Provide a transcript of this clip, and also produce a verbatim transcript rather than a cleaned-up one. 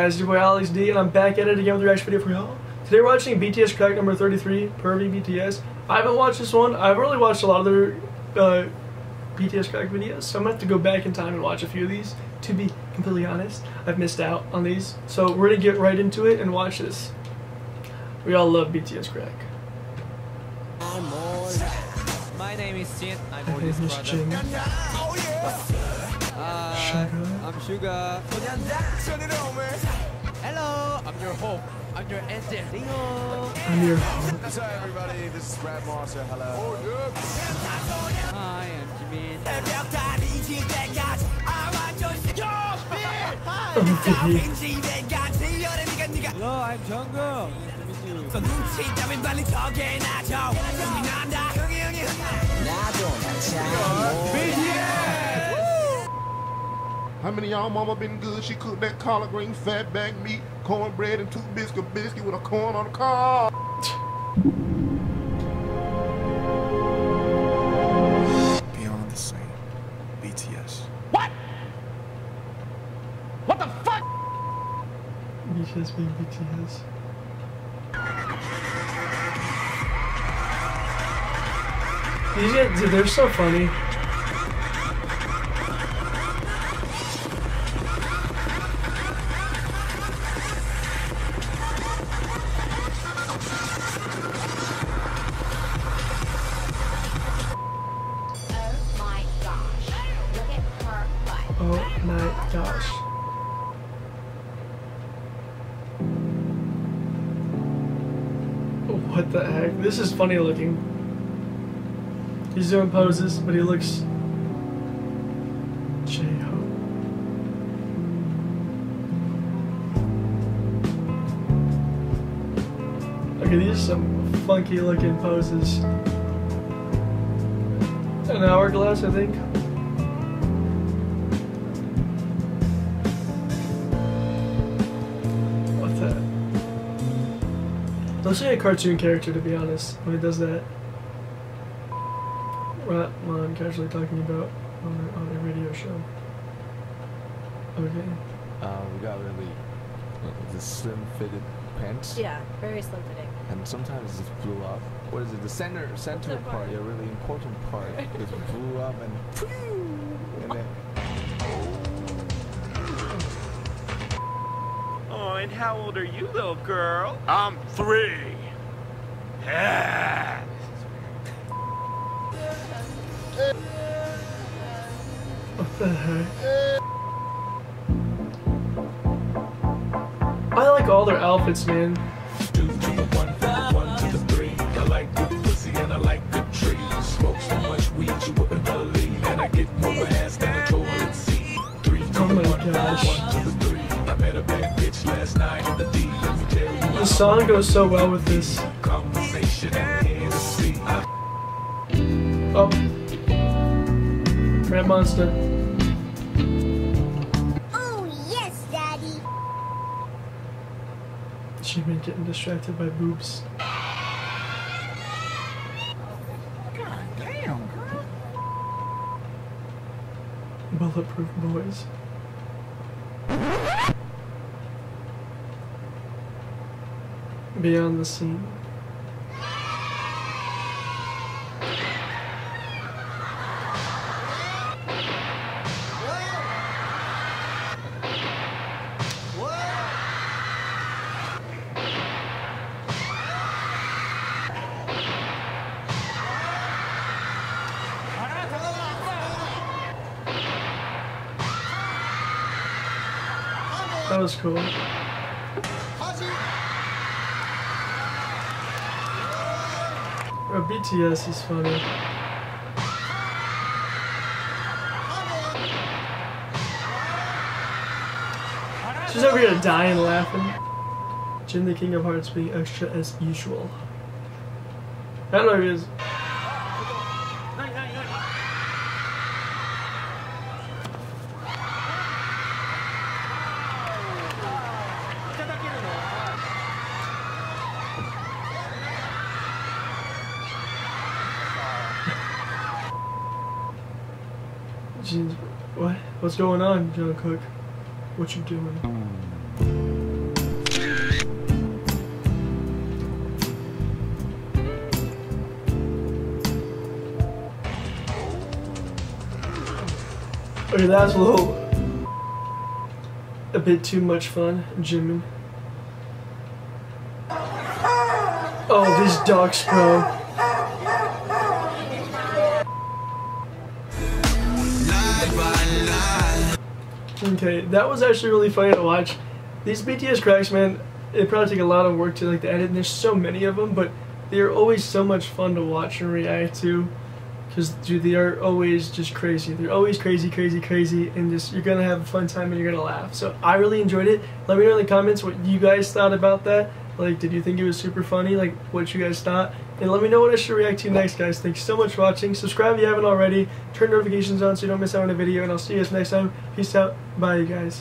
Guys, it's your boy Alex D, and I'm back at it again with a reaction video for y'all. Today we're watching B T S crack number thirty-three, Pervy B T S. I haven't watched this one. I've really watched a lot of their uh, B T S crack videos, so I'm gonna have to go back in time and watch a few of these. To be completely honest, I've missed out on these, so we're gonna get right into it and watch this. We all love B T S crack. I'm old. My name is Jin. I'm oldest brother. Jin. Oh, yeah. uh, Suga. I'm Suga. Hello. I'm your hope. I'm your angel. I'm your hope. Hello, everybody. This is Rap Monster. Hello. Oh, yeah. Hi, I'm Jimin. Hello, I'm Jungle. How many of y'all mama been good? She cooked that collard green, fat back meat, cornbread, and two biscuit biscuit with a corn on the cob. Beyond the same, B T S. What? What the fuck? B T S being B T S. These guys, dude, they're so funny. Oh my gosh. What the heck? This is funny looking. He's doing poses, but he looks J-Hope. Okay, these are some funky looking poses. An hourglass, I think. Looks like a cartoon character, to be honest, when he does that. Right, well, I'm casually talking about on, on a radio show. Okay. Uh, we got really uh, the slim-fitted pants. Yeah, very slim-fitting. And sometimes it's blew up. What is it? The center, center part, a yeah, really important part, is blew up and. And then. And how old are you, little girl? I'm three. Yeah. What the heck? I like all their outfits, man. Two to the one, to the one to the three. I like good pussy and I like good trees. You smoke so much weed, you wouldn't believe. And I get more ass than a toilet seat. Three to the one, to the three. I met a bad bitch last night in the D. Let me tell you. The song goes so well with this. Conversation and Hennessy. Oh. Rap Monster. Oh, yes, Daddy. She's been getting distracted by boobs. God damn, girl. Bulletproof boys. Beyond the scene. That was cool. Oh, B T S is funny. She's over here dying laughing. Jin the King of Hearts being extra as usual. I don't know who he is. What? What's going on, John Cook? What you doing? Okay, that was a little, a bit too much fun, Jimin. Oh, this dog sprung. Okay, that was actually really funny to watch. These B T S cracks, man, it probably take a lot of work to like to edit, and there's so many of them, but they are always so much fun to watch and react to. Because, dude, they are always just crazy. They're always crazy, crazy, crazy, and just you're going to have a fun time and you're going to laugh. So I really enjoyed it. Let me know in the comments what you guys thought about that. Like, did you think it was super funny? Like, what you guys thought? And let me know what I should react to next, guys. Thanks so much for watching. Subscribe if you haven't already. Turn notifications on so you don't miss out on a video, and I'll see you guys next time. Peace out. Bye, you guys.